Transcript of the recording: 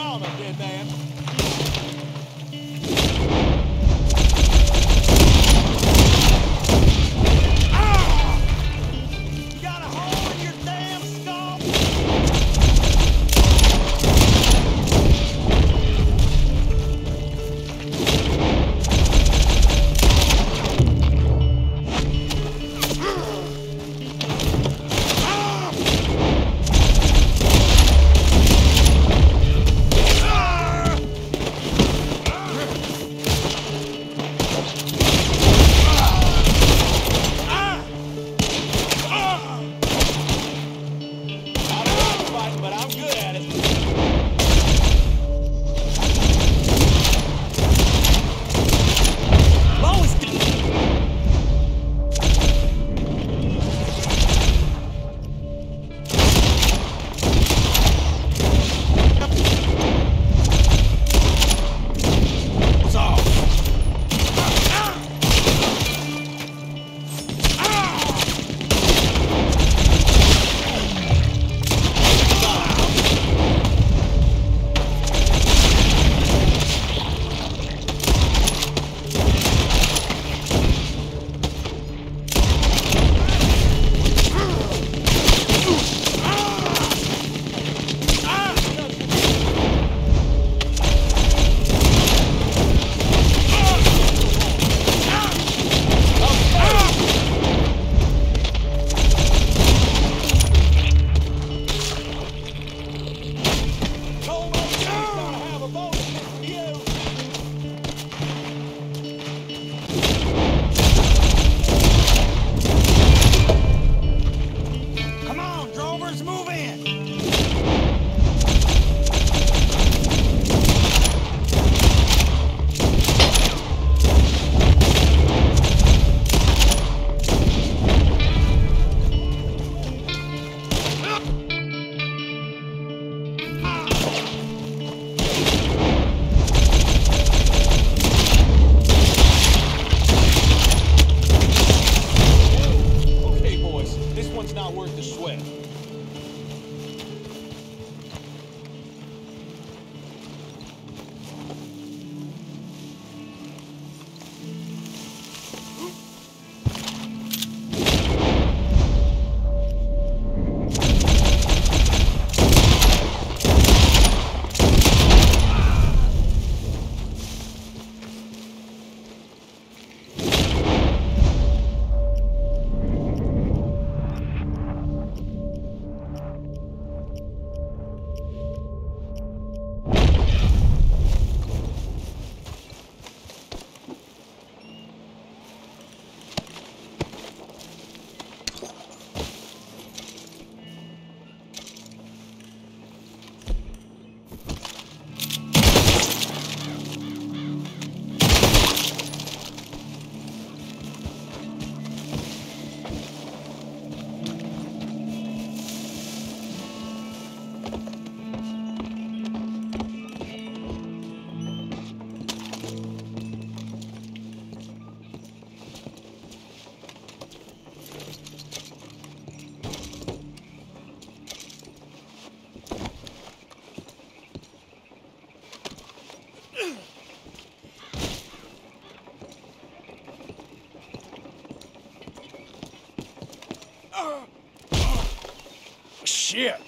Lawler did that. Shit!